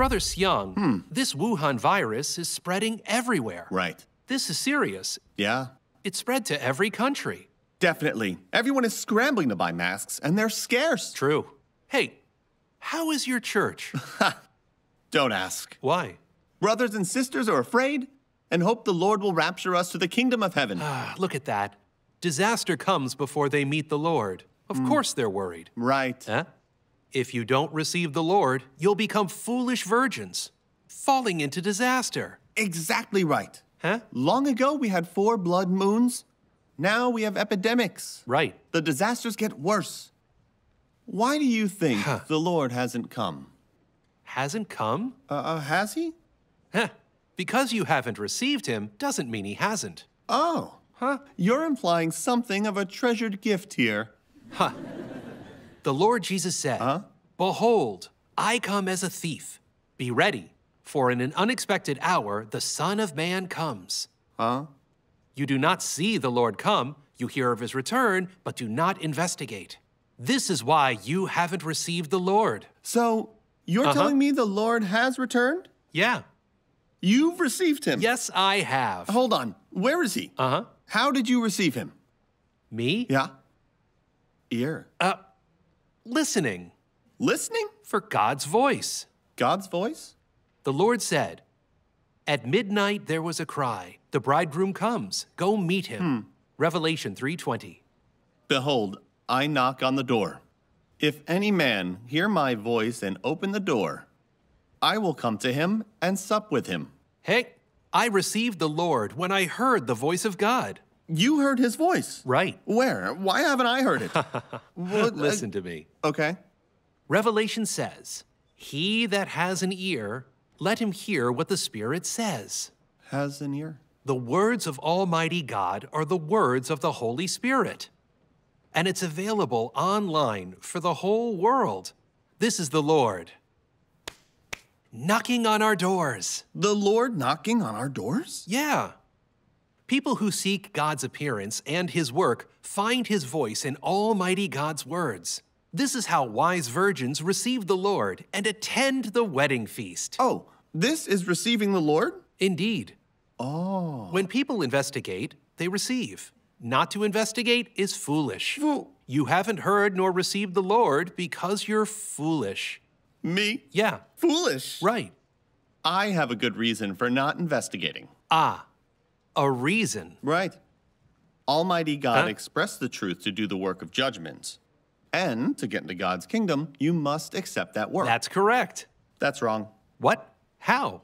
Brother Seung, this Wuhan virus is spreading everywhere. Right. This is serious. Yeah. It's spread to every country. Definitely. Everyone is scrambling to buy masks, and they're scarce. True. Hey, how is your church? Don't ask. Why? Brothers and sisters are afraid and hope the Lord will rapture us to the kingdom of heaven. Look at that. Disaster comes before they meet the Lord. Of course they're worried. Right. Huh? If you don't receive the Lord, you'll become foolish virgins, falling into disaster. Exactly right. Huh? Long ago, we had 4 blood moons. Now we have epidemics. Right. The disasters get worse. Why do you think the Lord hasn't come? Hasn't come? Has he? Because you haven't received him doesn't mean he hasn't. Oh. Huh? You're implying something of a treasured gift here. Huh. The Lord Jesus said, Behold, I come as a thief. Be ready, for in an unexpected hour the Son of Man comes. Huh? You do not see the Lord come, you hear of his return, but do not investigate. This is why you haven't received the Lord. So, you're telling me the Lord has returned? Yeah. You've received him? Yes, I have. Hold on, where is he? How did you receive him? Me? Yeah. Ear. Listening. Listening? For God's voice. God's voice? The Lord said, At midnight there was a cry. The bridegroom comes. Go meet him. Revelation 3:20. Behold, I knock on the door. If any man hear my voice and open the door, I will come to him and sup with him. Hey, I received the Lord when I heard the voice of God. You heard his voice? Right. Where? Why haven't I heard it? Listen to me. Okay. Revelation says, He that has an ear, let him hear what the Spirit says. Has an ear? The words of Almighty God are the words of the Holy Spirit. And it's available online for the whole world. This is the Lord knocking on our doors. The Lord knocking on our doors? Yeah. People who seek God's appearance and his work find his voice in Almighty God's words. This is how wise virgins receive the Lord and attend the wedding feast. Oh, this is receiving the Lord? Indeed. Oh. When people investigate, they receive. Not to investigate is foolish. You haven't heard nor received the Lord because you're foolish. Me? Yeah. Foolish? Right. I have a good reason for not investigating. A reason. Right. Almighty God expressed the truth to do the work of judgment. And to get into God's kingdom, you must accept that work. That's correct. That's wrong. What? How?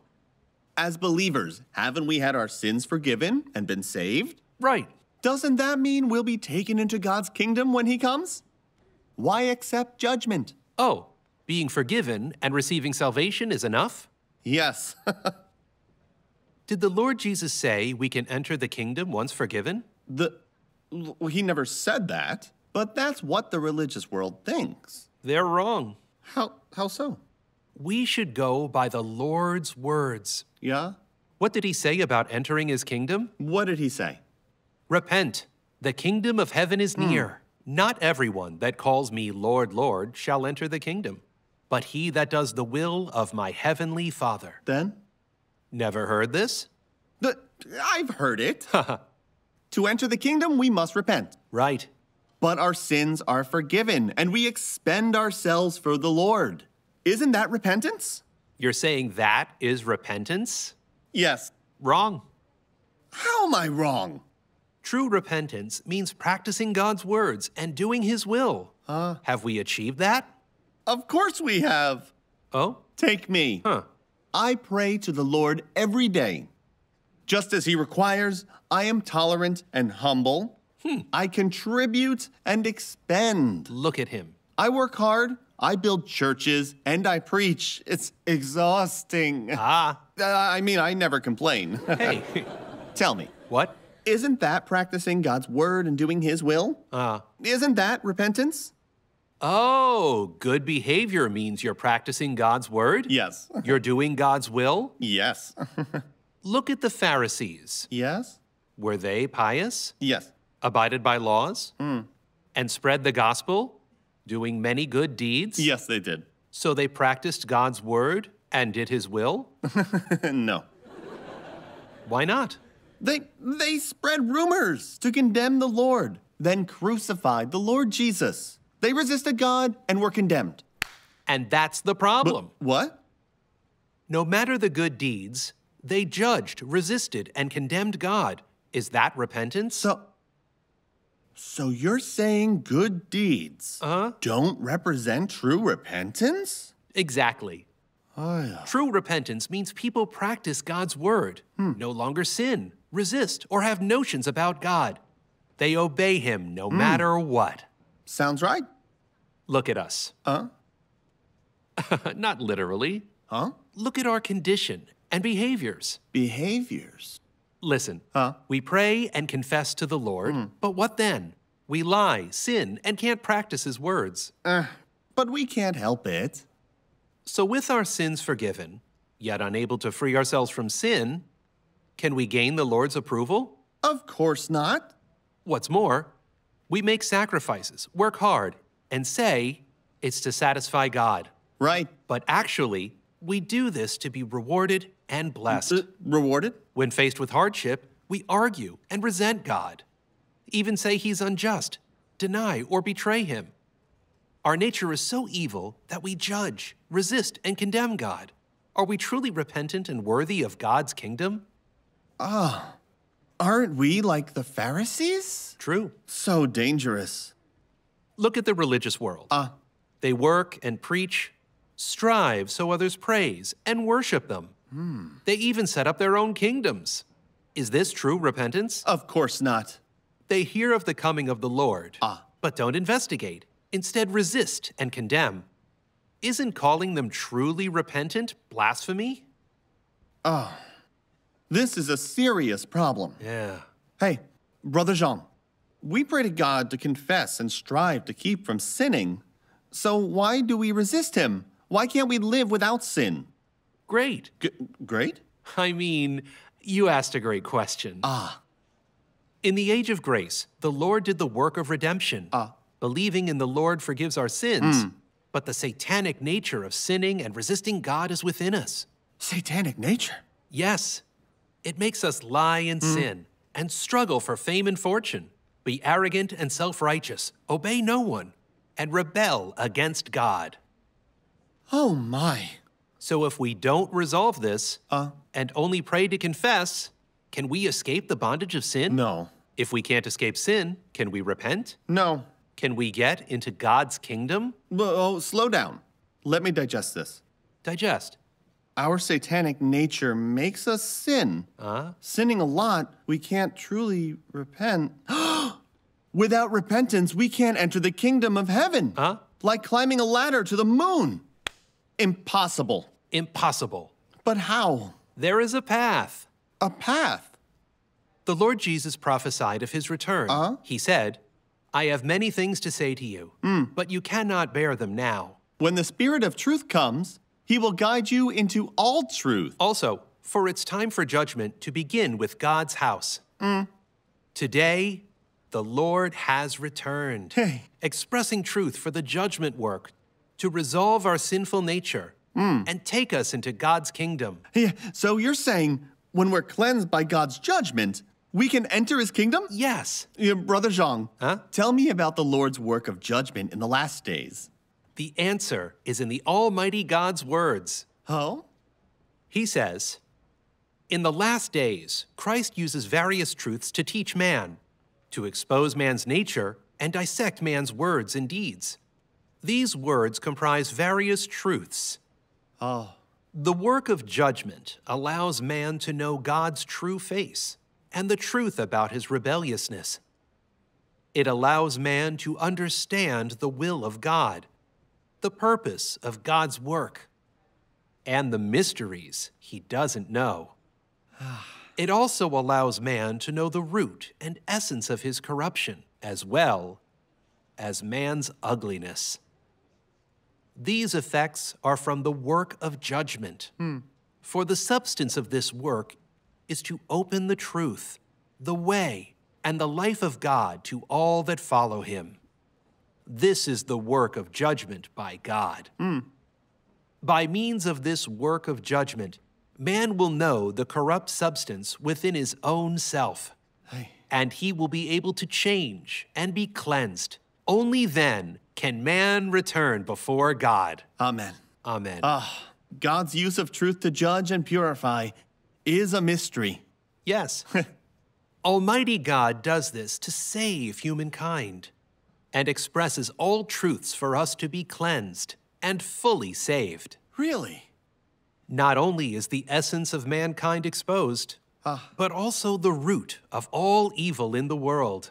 As believers, haven't we had our sins forgiven and been saved? Right. Doesn't that mean we'll be taken into God's kingdom when he comes? Why accept judgment? Oh, being forgiven and receiving salvation is enough? Yes. Did the Lord Jesus say we can enter the kingdom once forgiven? He never said that, but that's what the religious world thinks. They're wrong. How so? We should go by the Lord's words. Yeah? What did he say about entering his kingdom? What did he say? Repent, the kingdom of heaven is near. Not everyone that calls me Lord, Lord shall enter the kingdom, but he that does the will of my heavenly Father. Then? Never heard this? I've heard it. To enter the kingdom, we must repent. Right. But our sins are forgiven, and we expend ourselves for the Lord. Isn't that repentance? You're saying that is repentance? Yes. Wrong. How am I wrong? True repentance means practicing God's words and doing his will. Have we achieved that? Of course we have. Oh? Take me. I pray to the Lord every day. Just as he requires, I am tolerant and humble. I contribute and expend. Look at him. I work hard, I build churches, and I preach. It's exhausting. I mean, I never complain. Hey. Tell me. What? Isn't that practicing God's word and doing his will? Isn't that repentance? Oh, good behavior means you're practicing God's word? Yes. You're doing God's will? Yes. Look at the Pharisees. Yes. Were they pious? Yes. Abided by laws? And spread the gospel? Doing many good deeds? Yes, they did. So they practiced God's word And did his will? No. Why not? They spread rumors to condemn the Lord, then crucified the Lord Jesus. They resisted God and were condemned. And that's the problem. What? No matter the good deeds, they judged, resisted, and condemned God. Is that repentance? So you're saying good deeds don't represent true repentance? Exactly. True repentance means people practice God's word, no longer sin, resist, or have notions about God. They obey him no matter what. Sounds right. Look at us. Not literally. Look at our condition and behaviors. Behaviors? Listen, we pray and confess to the Lord, but what then? We lie, sin, and can't practice his words. But we can't help it. So with our sins forgiven, yet unable to free ourselves from sin, can we gain the Lord's approval? Of course not. What's more, we make sacrifices, work hard, and say it's to satisfy God. Right. But actually, we do this to be rewarded and blessed. Rewarded? When faced with hardship, we argue and resent God, even say he's unjust, deny or betray him. Our nature is so evil that we judge, resist, and condemn God. Are we truly repentant and worthy of God's kingdom? Aren't we like the Pharisees? True. So dangerous. Look at the religious world. They work and preach, strive so others praise and worship them. They even set up their own kingdoms. Is this true repentance? Of course not. They hear of the coming of the Lord, but don't investigate. Instead, resist and condemn. Isn't calling them truly repentant blasphemy? This is a serious problem. Yeah. Hey, Brother Jean, we pray to God to confess and strive to keep from sinning. So why do we resist him? Why can't we live without sin? Great. Great? I mean, you asked a great question. In the age of grace, the Lord did the work of redemption. Believing in the Lord forgives our sins, but the satanic nature of sinning and resisting God is within us. Satanic nature? Yes. It makes us lie and sin and struggle for fame and fortune, be arrogant and self-righteous, obey no one, and rebel against God. Oh my. So if we don't resolve this and only pray to confess, can we escape the bondage of sin? No. If we can't escape sin, can we repent? No. Can we get into God's kingdom? Oh, slow down. Let me digest this. Digest? Our satanic nature makes us sin. Sinning a lot, we can't truly repent. Without repentance, we can't enter the kingdom of heaven. Like climbing a ladder to the moon. Impossible. Impossible. But how? There is a path. A path? The Lord Jesus prophesied of his return. He said, I have many things to say to you, but you cannot bear them now. When the Spirit of truth comes, he will guide you into all truth. Also, for it's time for judgment to begin with God's house. Today, the Lord has returned, expressing truth for the judgment work to resolve our sinful nature and take us into God's kingdom. Yeah, so you're saying when we're cleansed by God's judgment, we can enter his kingdom? Yes. Brother Zhang, tell me about the Lord's work of judgment in the last days. The answer is in the Almighty God's words. He says, in the last days, Christ uses various truths to teach man, to expose man's nature and dissect man's words and deeds. These words comprise various truths. The work of judgment allows man to know God's true face and the truth about his rebelliousness. It allows man to understand the will of God, the purpose of God's work, and the mysteries he doesn't know. It also allows man to know the root and essence of his corruption, as well as man's ugliness. These effects are from the work of judgment, for the substance of this work is to open the truth, the way, and the life of God to all that follow him. This is the work of judgment by God. By means of this work of judgment, man will know the corrupt substance within his own self, and he will be able to change and be cleansed. Only then can man return before God. Amen. Amen. God's use of truth to judge and purify is a mystery. Yes. Almighty God does this to save humankind and expresses all truths for us to be cleansed and fully saved. Really? Not only is the essence of mankind exposed, but also the root of all evil in the world.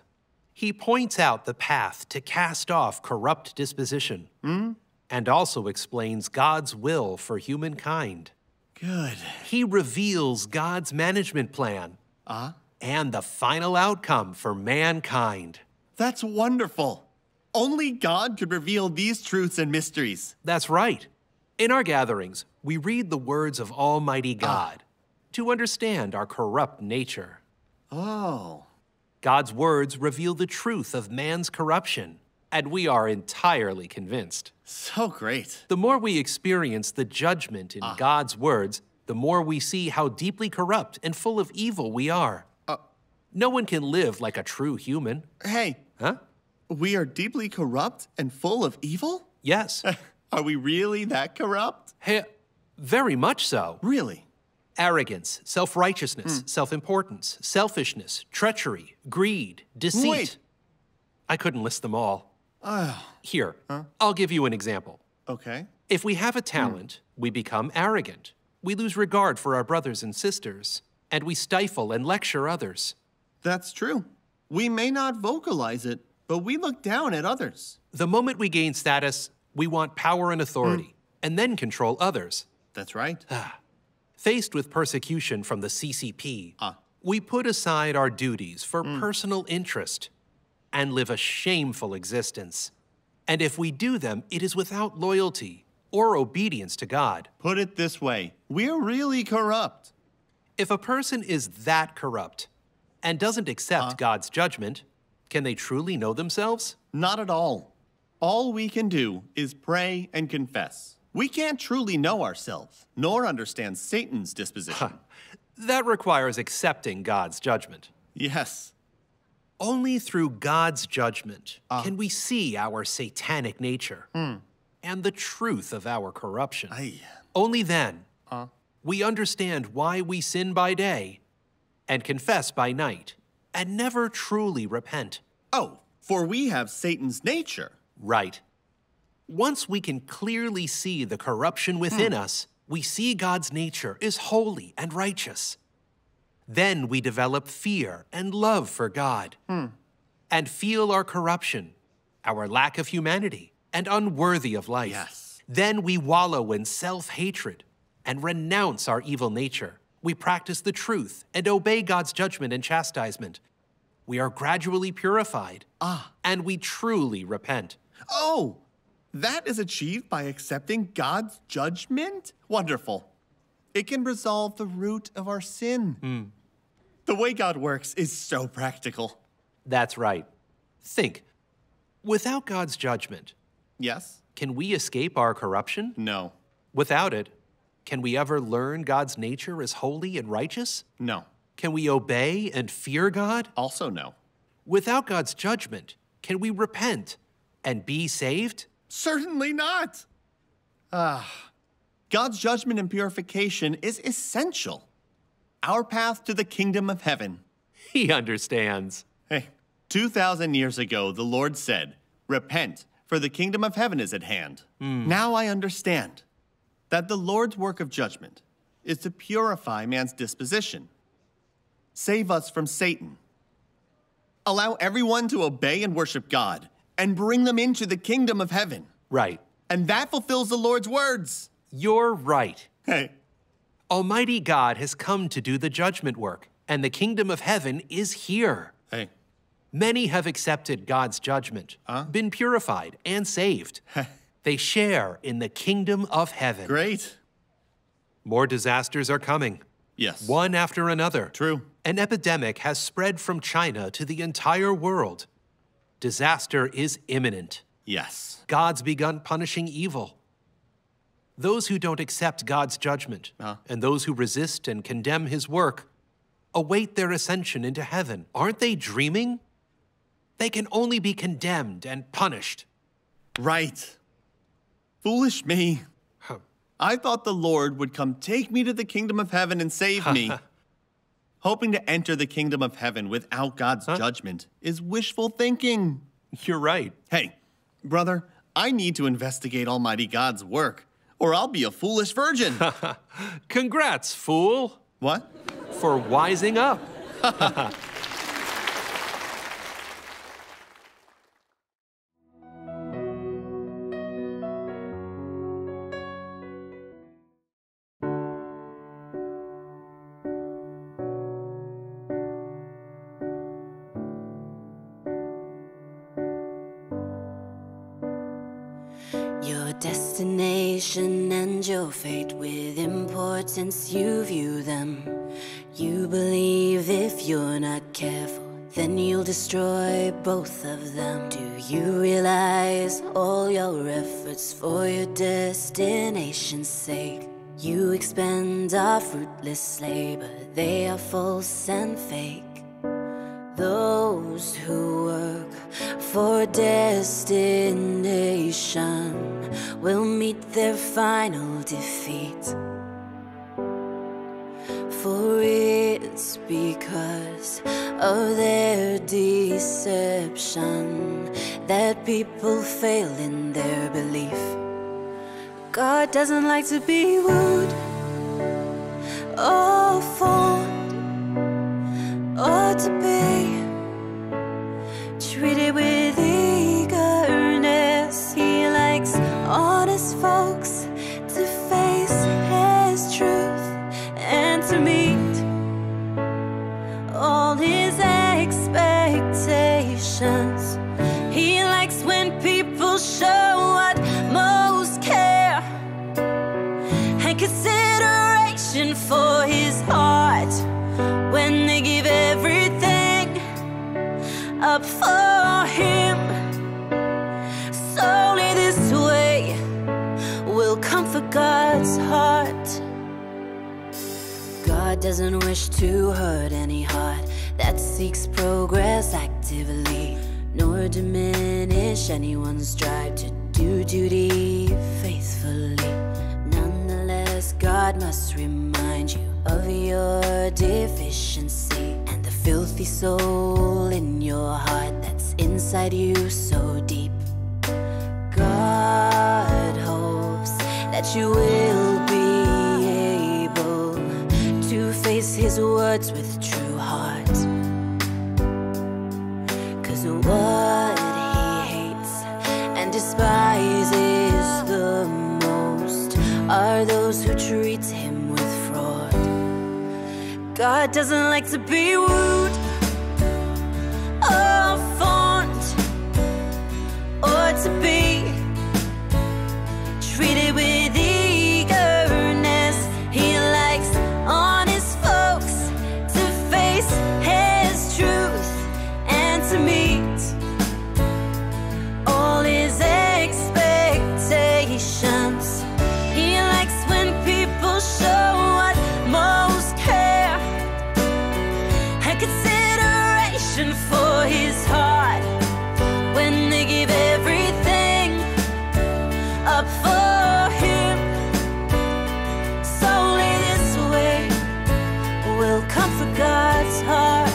He points out the path to cast off corrupt disposition and also explains God's will for humankind. Good. He reveals God's management plan and the final outcome for mankind. That's wonderful. Only God could reveal these truths and mysteries. That's right. In our gatherings, we read the words of Almighty God to understand our corrupt nature. Oh. God's words reveal the truth of man's corruption, and we are entirely convinced. So great. The more we experience the judgment in God's words, the more we see how deeply corrupt and full of evil we are. No one can live like a true human. Hey. Huh? We are deeply corrupt and full of evil? Yes. Are we really that corrupt? Hey, very much so. Really? Arrogance, self-righteousness, self-importance, selfishness, treachery, greed, deceit. Wait. I couldn't list them all. Here, I'll give you an example. Okay. If we have a talent, we become arrogant. We lose regard for our brothers and sisters, and we stifle and lecture others. That's true. We may not vocalize it, but we look down at others. The moment we gain status, we want power and authority, and then control others. That's right. Faced with persecution from the CCP, we put aside our duties for personal interest and live a shameful existence. And if we do them, it is without loyalty or obedience to God. Put it this way, we're really corrupt. If a person is that corrupt and doesn't accept God's judgment, can they truly know themselves? Not at all. All we can do is pray and confess. We can't truly know ourselves, nor understand Satan's disposition. That requires accepting God's judgment. Yes. Only through God's judgment can we see our satanic nature and the truth of our corruption. Only then we understand why we sin by day and confess by night and never truly repent. Oh, for we have Satan's nature. Right. Once we can clearly see the corruption within us, we see God's nature is holy and righteous. Then we develop fear and love for God and feel our corruption, our lack of humanity, and unworthy of life. Yes. Then we wallow in self-hatred and renounce our evil nature. We practice the truth and obey God's judgment and chastisement. We are gradually purified and we truly repent. Oh! That is achieved by accepting God's judgment? Wonderful. It can resolve the root of our sin. The way God works is so practical. That's right. Think, without God's judgment, yes, can we escape our corruption? No. Without it, can we ever learn God's nature as holy and righteous? No. Can we obey and fear God? Also no. Without God's judgment, can we repent and be saved? Certainly not. God's judgment and purification is essential. Our path to the kingdom of heaven. He understands. Hey, 2,000 years ago, the Lord said, "Repent, for the kingdom of heaven is at hand." Now I understand that the Lord's work of judgment is to purify man's disposition, save us from Satan, allow everyone to obey and worship God, and bring them into the kingdom of heaven. Right. And that fulfills the Lord's words. You're right. Hey. Almighty God has come to do the judgment work, and the kingdom of heaven is here. Hey. Many have accepted God's judgment, been purified and saved. They share in the kingdom of heaven. Great. More disasters are coming. Yes. One after another. True. An epidemic has spread from China to the entire world. Disaster is imminent. Yes. God's begun punishing evil. Those who don't accept God's judgment and those who resist and condemn his work await their ascension into heaven. Aren't they dreaming? They can only be condemned and punished. Right. Foolish me. I thought the Lord would come take me to the kingdom of heaven and save me. Hoping to enter the kingdom of heaven without God's judgment is wishful thinking. You're right. Hey, brother, I need to investigate Almighty God's work, or I'll be a foolish virgin. Congrats, fool. What? For wising up. Destination and your fate with importance, you view them. You believe if you're not careful, then you'll destroy both of them. Do you realize all your efforts for your destination's sake? You expend our fruitless labor, they are false and fake. Those who work for destination will meet their final defeat. For it's because of their deception that people fail in their belief. God doesn't like to be wooed or fooled or to be treated with eagerness. He likes honest folks to face his truth and to meet all his expectations. He likes when people show what most care and consideration for his heart, when they give everything up for him. Solely this way will comfort God's heart. God doesn't wish to hurt any heart that seeks progress actively, nor diminish anyone's drive to do duty faithfully. Nonetheless, God must remind you of your deficiency and the filthy soul in your heart that's inside you so deep. God hopes that you will be able to face his words with true heart, 'cause what he hates and despises the most are those who treat him with fraud. God doesn't like to be wooed or fawned or to be treated with eagerness. He likes honest folks to face his truth and to meet all his expectations. He likes when people show what most care and consideration for his heart, when they give everything up for him. Solely this way will comfort God's heart.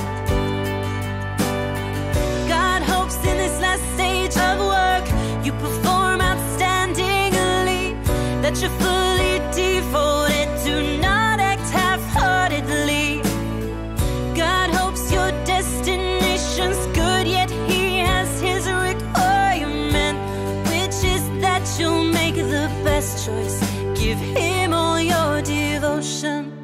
God hopes in this last stage of work you perform outstandingly, that you're fully devoted to not act half-heartedly. God hopes your destination's good, yet he has his requirement, which is that you'll make the best choice. Give him all your devotion.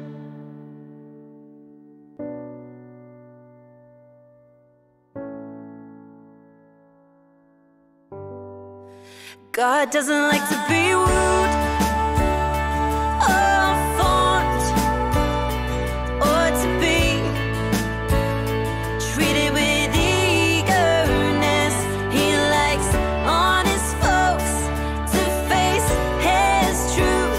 God doesn't like to be rude or fond or to be treated with eagerness. He likes honest folks to face his truth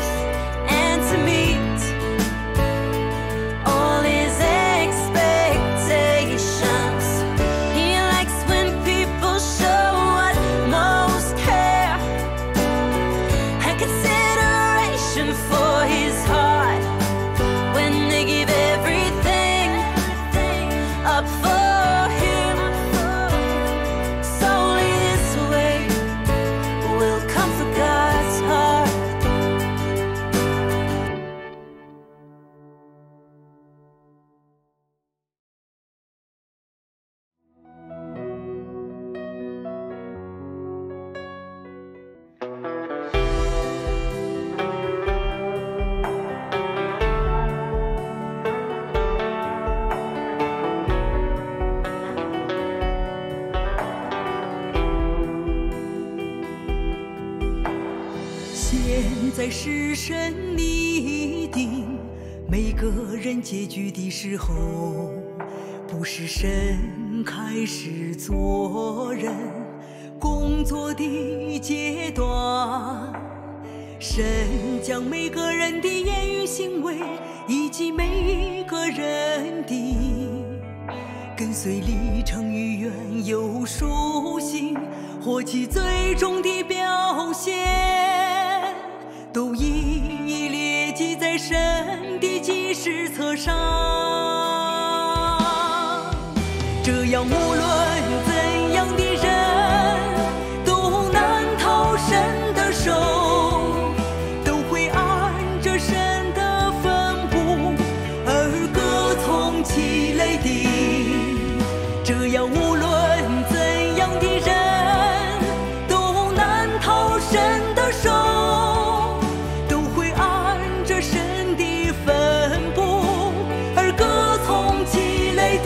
在时辰拟定每个人结局的时候，不是神开始做人工作的阶段，神将每个人的言语行为以及每个人的跟随历程与缘由属性或其最终的表现，都一一列记在神的记事册上。这样无论怎样的人，都难逃神的手，都会按着神的分布而歌颂其类的。 这样无论怎样的人，都难逃神的手，都会按着神的分布而歌颂其类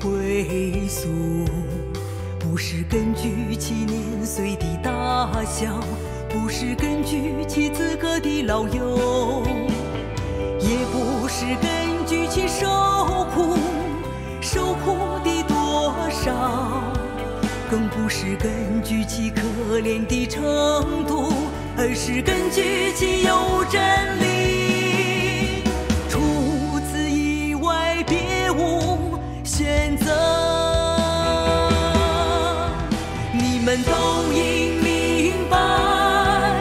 归宿，不是根据其年岁的大小，不是根据其资格的老幼，也不是根据其受苦的多少，更不是根据其可怜的程度，而是根据其有真理。除此以外，别无 选择，你们都应明白，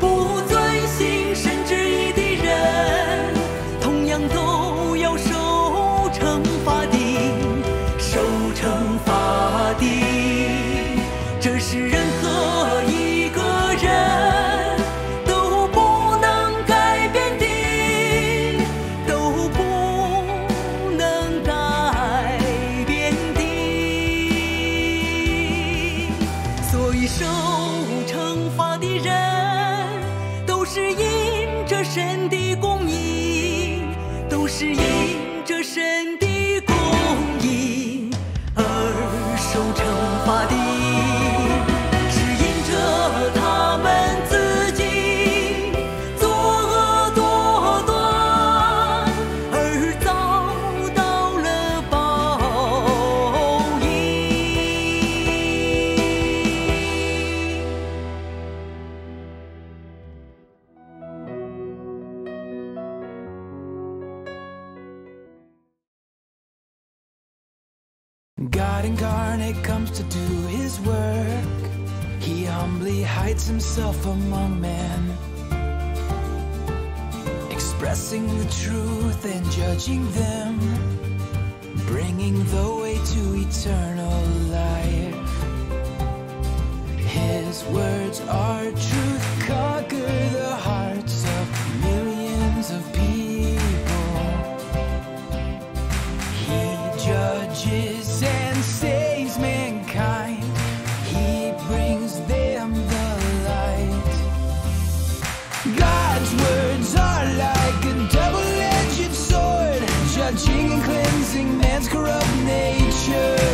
不遵行神旨意的人，同样都要受惩罚的，受惩罚的。这是任何一个人都不能改变的，都不能改变的。所以受惩罚的人，都是因着神的公义，都是因着神的公义而受惩罚的，是因着他们自己作恶多端而遭到了报应。 God incarnate comes to do his work. He humbly hides himself among men, expressing the truth and judging them, bringing the way to eternal life. His words are truth, conquer the hearts of millions of people. He judges and saves mankind. He brings them the light. God's words are like a double-edged sword, judging and cleansing man's corrupt nature.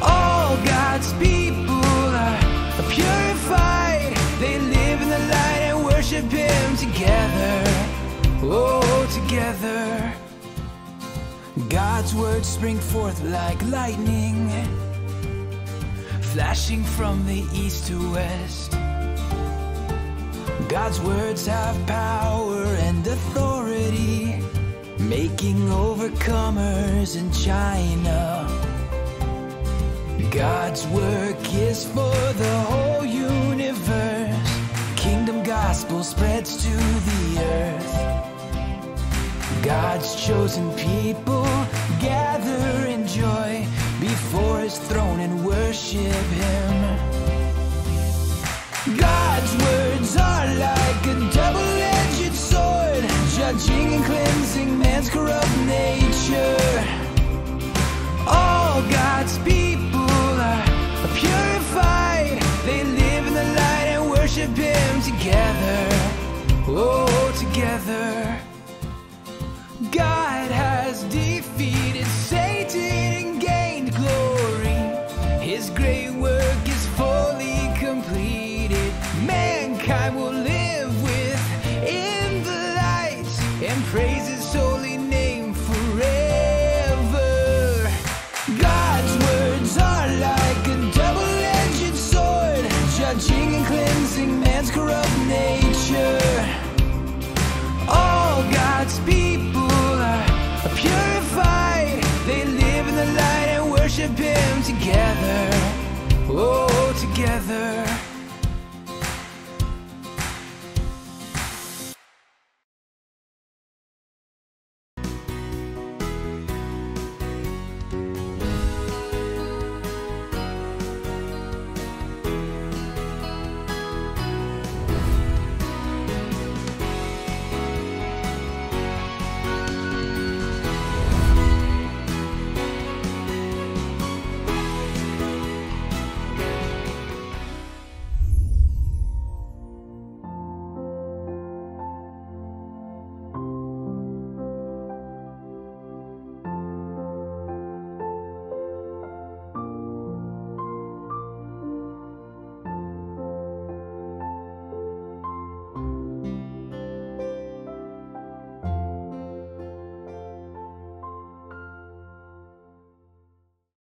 All God's people are purified. They live in the light and worship Him together. Oh, together. God's words spring forth like lightning, flashing from the east to west. God's words have power and authority, making overcomers in China. God's work is for the whole universe. Kingdom gospel spreads to the earth. God's chosen people gather in joy before His throne and worship Him. God's words are like a double-edged sword, judging and cleansing man's corrupt nature. All God's together. God has defeated Satan and gained glory. His great work is fully completed. Mankind will live within the light and praise His holy name forever. God's words are like a double-edged sword, judging and cleansing man's corrupt nature. All God's people are purified. They live in the light and worship Him together. Oh, together.